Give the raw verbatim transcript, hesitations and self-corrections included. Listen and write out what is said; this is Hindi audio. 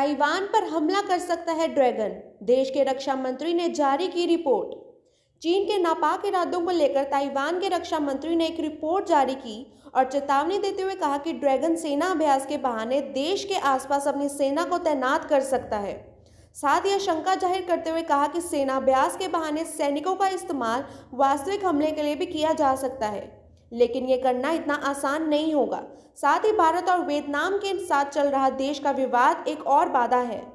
ताइवान पर हमला कर सकता है ड्रैगन, देश के रक्षा मंत्री ने जारी की रिपोर्ट। चीन के नापाक इरादों को लेकर ताइवान के रक्षा मंत्री ने एक रिपोर्ट जारी की और चेतावनी देते हुए कहा कि ड्रैगन सेना अभ्यास के बहाने देश के आसपास अपनी सेना को तैनात कर सकता है। साथ ही आशंका जाहिर करते हुए कहा कि सेना अभ्यास के बहाने सैनिकों का इस्तेमाल वास्तविक हमले के लिए भी किया जा सकता है, लेकिन ये करना इतना आसान नहीं होगा। साथ ही भारत और वियतनाम के साथ चल रहा देश का विवाद एक और बाधा है।